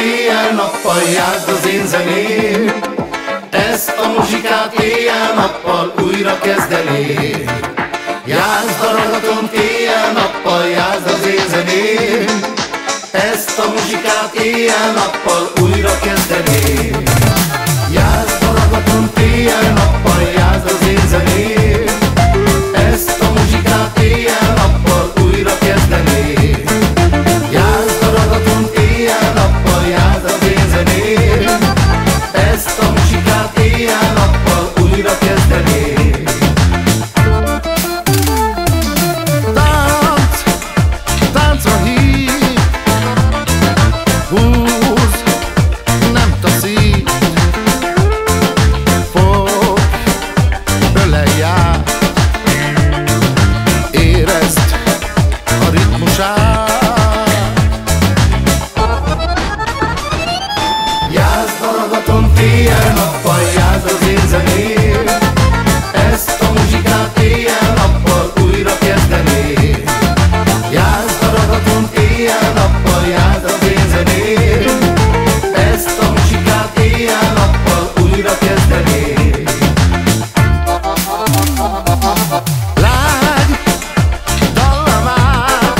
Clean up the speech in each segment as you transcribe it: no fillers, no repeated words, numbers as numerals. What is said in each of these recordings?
éjjel-nappal játszd az én zeném, ezt a muzsikát éjjel-nappal újra kezdeném. Játszd a ragatont éjjel-nappal, játszd az én zeném, ezt a muzsikát éjjel-nappal újra kezdeném. Játszd a ragatont éjjel-nappal, játszd az én zeném, ezt a muzsikát éjjel-nappal újra kezdeném. Játszd a ragatont éjjel-nappal, játszd az én zeném, ezt a muzsikát éjjel-nappal újra kezdeném. Játszd a ragatont éjjel-nappal, játszd az én zeném, ezt a muzsikát éjjel-nappal újra kezdeném. Játszd a ragatont éjjel-nappal, játszd az én zeném, ezt a muzsikát éjjel-nappal újra kezdeném. Lágy dallamát,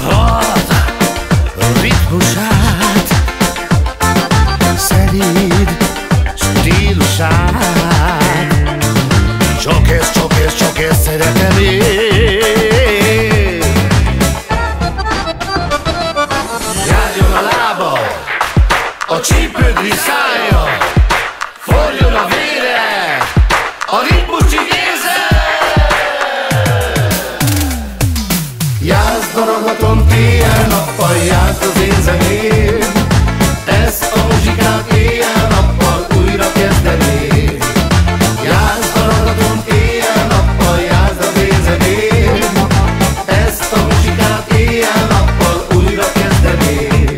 hadd ritmusát, szeréd stílusát, csak ezt szeretem én. Járjon a lába, a csípőd riszája, forrjon a vére, a ritmus csigéze. Játszd a ragatont éjjel-nappal, játszd az én zeném, ezt a muzsikát éjjel-nappal újra kezdeném. Játszd a ragatont éjjel-nappal, játszd az én zeném, ezt a muzsikát éjjel-nappal újra kezdeném.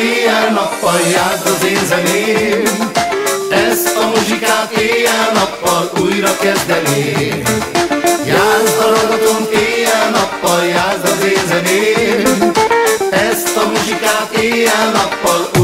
Éjjel-nappal játszd az én zeném, ezt a muzsikát éjjel-nappal újra kezdeném. Játszd a ragatont éjjel-nappal, játszd az én zeném, ezt a muzsikát éjjel-nappal